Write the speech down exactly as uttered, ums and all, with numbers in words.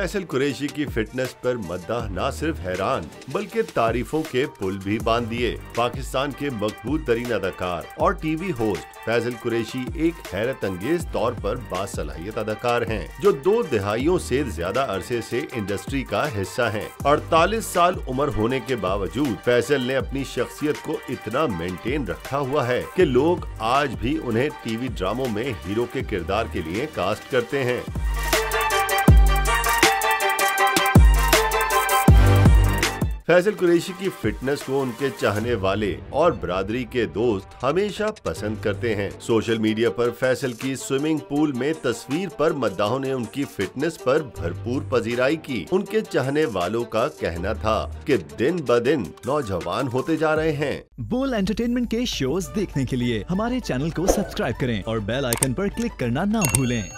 फैसल कुरैशी की फिटनेस पर मद्दाह न सिर्फ हैरान बल्कि तारीफों के पुल भी बांध दिए। पाकिस्तान के मकबूल तरीन अदाकार और टीवी होस्ट फैसल कुरैशी एक हैरत अंगेज तौर पर बासलाहियत अदाकार हैं, जो दो दहाइयों से ज्यादा अरसे से इंडस्ट्री का हिस्सा हैं। अड़तालीस साल उम्र होने के बावजूद फैसल ने अपनी शख्सियत को इतना मेंटेन रखा हुआ है कि लोग आज भी उन्हें टीवी ड्रामों में हीरो के किरदार के लिए कास्ट करते हैं। फैसल कुरैशी की फिटनेस को उनके चाहने वाले और बरादरी के दोस्त हमेशा पसंद करते हैं। सोशल मीडिया पर फैसल की स्विमिंग पूल में तस्वीर पर मद्दाहों ने उनकी फिटनेस पर भरपूर पजीराई की। उनके चाहने वालों का कहना था कि दिन ब दिन नौजवान होते जा रहे हैं। बोल एंटरटेनमेंट के शोज देखने के लिए हमारे चैनल को सब्सक्राइब करें और बेल आइकन पर क्लिक करना ना भूलें।